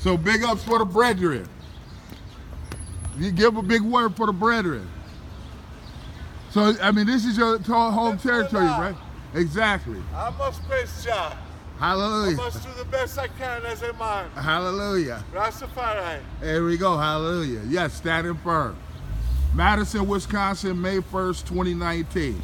So big ups for the brethren. You give a big word for the brethren. So, I mean, this is your home territory, right? Exactly. I must praise God. Hallelujah. I must do the best I can as a man. Hallelujah. Rastafari. There we go. Hallelujah. Yes, standing firm. Madison, Wisconsin, May 1st, 2019.